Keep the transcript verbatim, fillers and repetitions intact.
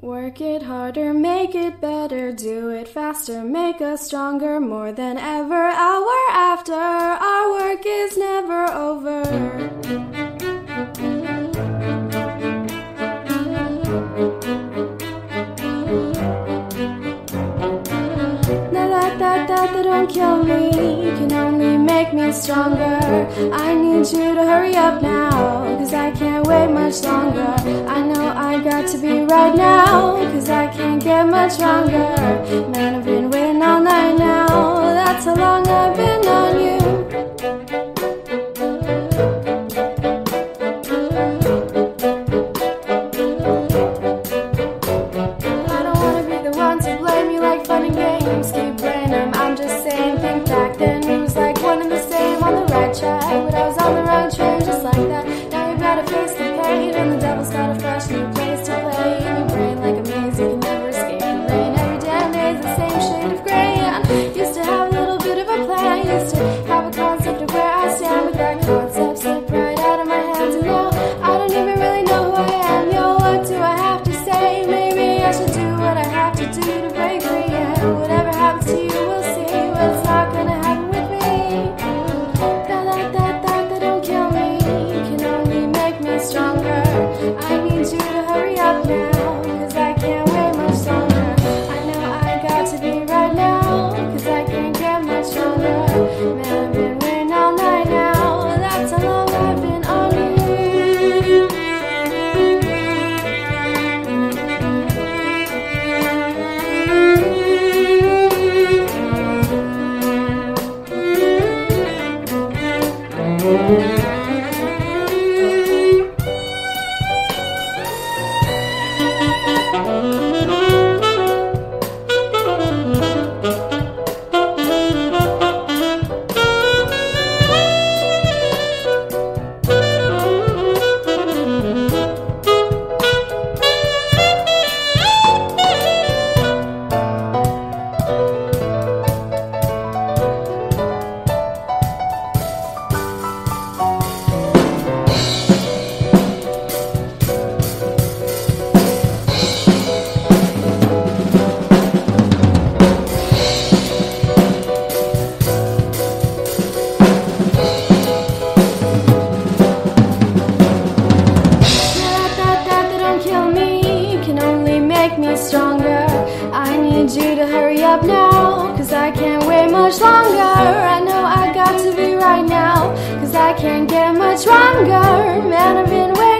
Work it harder, make it better, do it faster, make us stronger more than ever. Hour after, our work is never over. Don't kill me, you can only make me stronger. I need you to hurry up now, cause I can't wait much longer. I know I got to be right now, cause I can't get much stronger. Man, I've been waiting all night now, that's how long I've been on you. Stronger, man, I've been waiting.